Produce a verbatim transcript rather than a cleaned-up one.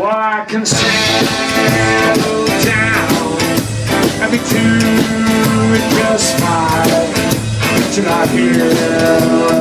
Well, I can settle down and be doing just fine till I hear